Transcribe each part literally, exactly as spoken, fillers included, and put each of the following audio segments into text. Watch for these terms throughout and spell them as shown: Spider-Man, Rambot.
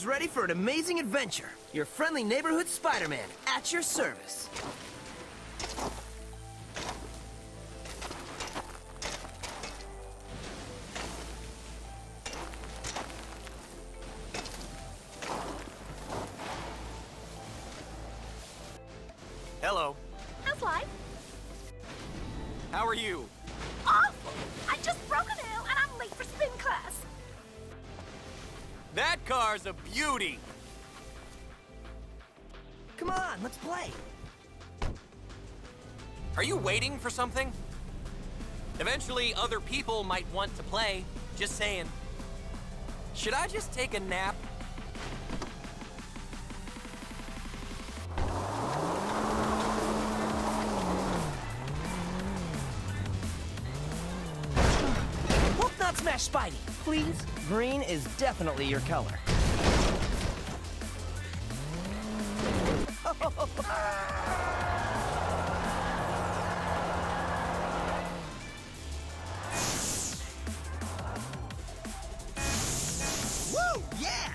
yourselves ready for an amazing adventure. Your friendly neighborhood Spider-Man, at your service. Hello. How's life? How are you? Awful! I just broke an L and I'm late for spin class. That car's a beauty! Come on, let's play. Are you waiting for something? Eventually, other people might want to play. Just saying. Should I just take a nap? Smash Spidey, please. Green is definitely your color. Woo! Yeah!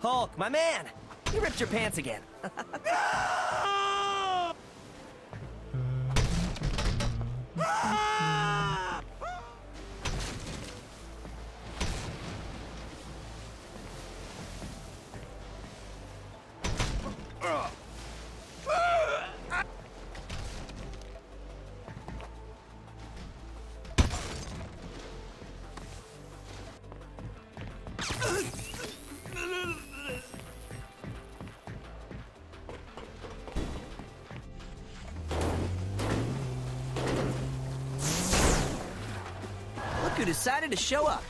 Hulk, my man! You ripped your pants again. Who decided to show up?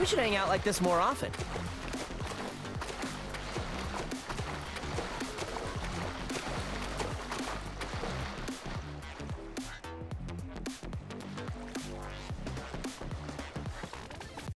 We should hang out like this more often.